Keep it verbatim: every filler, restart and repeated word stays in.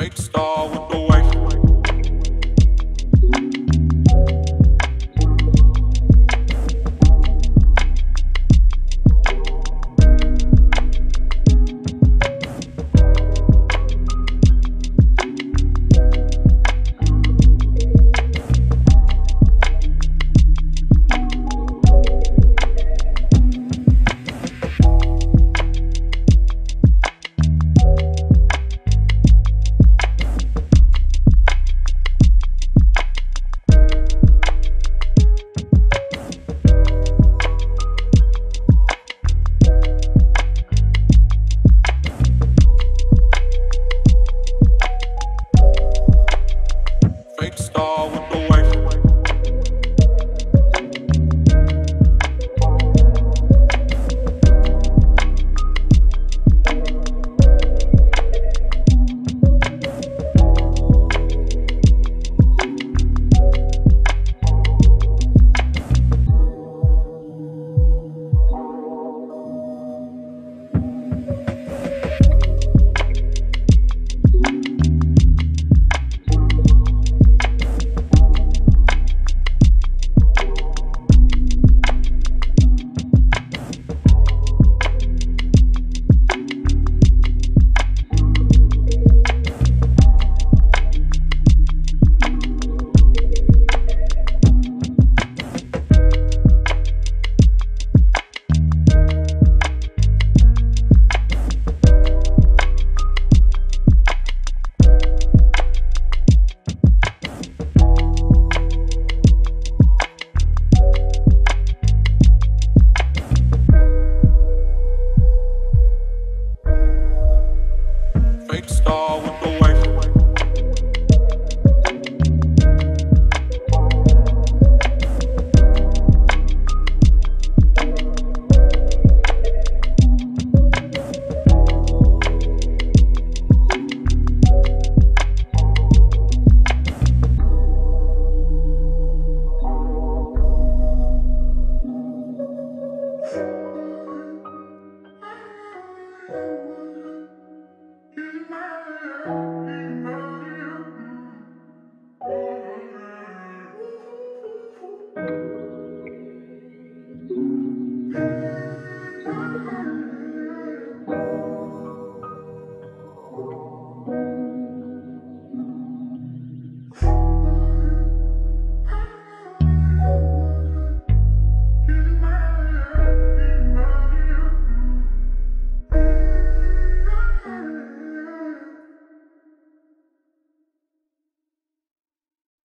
Fake star with the wife. Fake star with the wife.